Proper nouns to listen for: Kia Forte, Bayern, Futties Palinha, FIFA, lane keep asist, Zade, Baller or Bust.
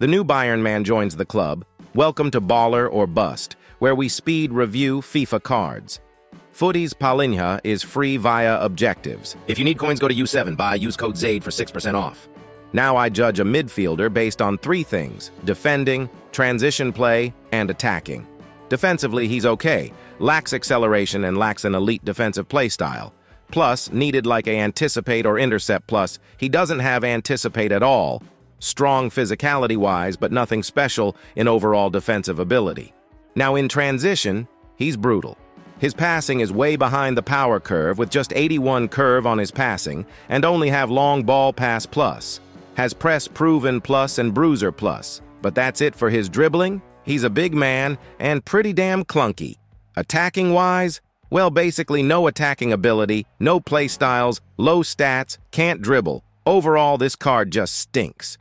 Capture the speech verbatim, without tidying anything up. The new Bayern man joins the club. Welcome to Baller or Bust, where we speed review FIFA cards. Futties Palinha is free via objectives. If you need coins, go to U seven, buy, use code Zade for six percent off. Now I judge a midfielder based on three things: defending, transition play, and attacking. Defensively, he's okay, lacks acceleration and lacks an elite defensive play style. Plus, needed like a anticipate or intercept plus, he doesn't have anticipate at all. Strong physicality-wise, but nothing special in overall defensive ability. Now in transition, he's brutal. His passing is way behind the power curve, with just eighty-one curve on his passing, and only have long ball pass plus. Has press proven plus and bruiser plus. But that's it for his dribbling. He's a big man and pretty damn clunky. Attacking-wise, well, basically no attacking ability, no play styles, low stats, can't dribble. Overall, this card just stinks.